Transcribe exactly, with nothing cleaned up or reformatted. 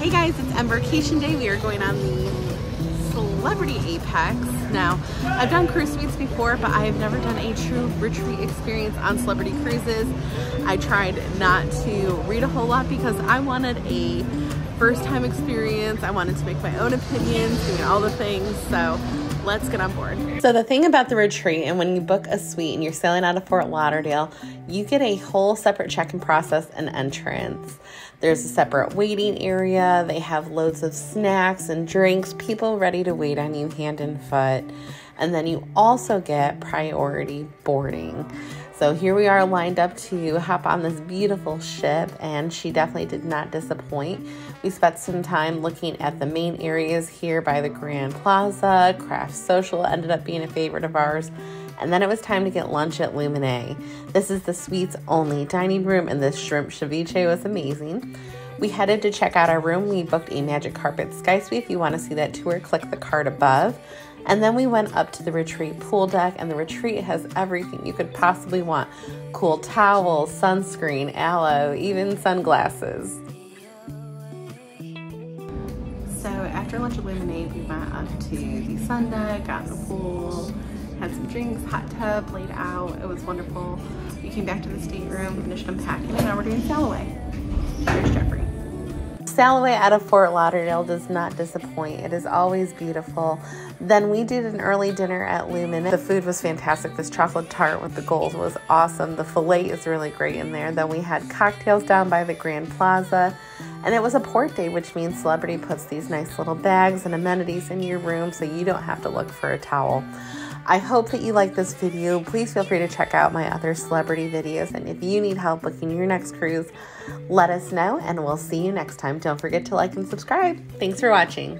Hey guys, it's Embarkation Day. We are going on the Celebrity Apex. Now, I've done cruise suites before, but I have never done a true retreat experience on Celebrity Cruises. I tried not to read a whole lot because I wanted a first-time experience. I wanted to make my own opinions, doing all the things, so let's get on board. So the thing about the retreat, and when you book a suite and you're sailing out of Fort Lauderdale, you get a whole separate check-in process and entrance. There's a separate waiting area. They have loads of snacks and drinks, people ready to wait on you hand and foot. And then you also get priority boarding. So here we are lined up to hop on this beautiful ship, and she definitely did not disappoint. We spent some time looking at the main areas here by the Grand Plaza. Craft Social ended up being a favorite of ours. And then it was time to get lunch at Luminae. This is the suite's only dining room, and this shrimp ceviche was amazing. We headed to check out our room. We booked a Magic Carpet Sky Suite. If you want to see that tour, click the card above. And then we went up to the retreat pool deck, and the retreat has everything you could possibly want. Cool towels, sunscreen, aloe, even sunglasses. So after lunch at Luminae, we went up to the sun deck, got in the pool, had some drinks, hot tub, laid out. It was wonderful. We came back to the stateroom, finished unpacking, and now we're doing Salaway. Here's Jeffrey. Salaway out of Fort Lauderdale does not disappoint. It is always beautiful. Then we did an early dinner at Lumen. The food was fantastic. This chocolate tart with the gold was awesome. The filet is really great in there. Then we had cocktails down by the Grand Plaza. And it was a port day, which means Celebrity puts these nice little bags and amenities in your room so you don't have to look for a towel. I hope that you like this video. Please feel free to check out my other Celebrity videos. And if you need help booking your next cruise, let us know, and we'll see you next time. Don't forget to like and subscribe. Thanks for watching.